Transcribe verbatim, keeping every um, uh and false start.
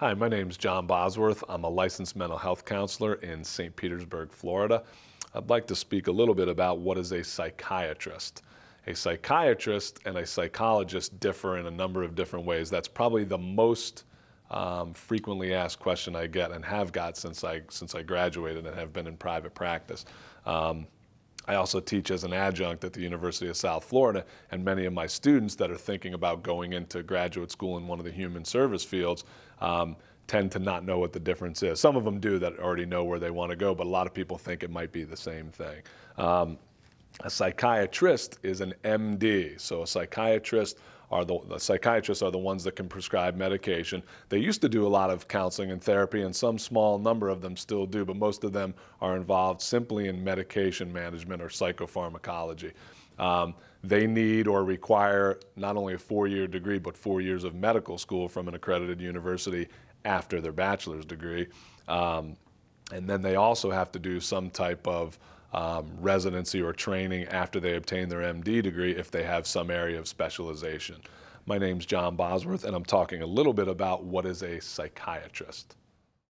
Hi, my name is John Bosworth. I'm a licensed mental health counselor in Saint Petersburg, Florida. I'd like to speak a little bit about what is a psychiatrist. A psychiatrist and a psychologist differ in a number of different ways. That's probably the most um, frequently asked question I get and have got since I, since I graduated and have been in private practice. Um, I also teach as an adjunct at the University of South Florida, and many of my students that are thinking about going into graduate school in one of the human service fields um, tend to not know what the difference is. Some of them do that already know where they want to go, but a lot of people think it might be the same thing. Um, a psychiatrist is an M D, so a psychiatrist Are the, the psychiatrists are the ones that can prescribe medication. They used to do a lot of counseling and therapy, and some small number of them still do, but most of them are involved simply in medication management or psychopharmacology. Um, they need or require not only a four-year degree, but four years of medical school from an accredited university after their bachelor's degree. Um, and then they also have to do some type of Um, residency or training after they obtain their M D degree if they have some area of specialization. My name's John Bosworth, and I'm talking a little bit about what is a psychiatrist.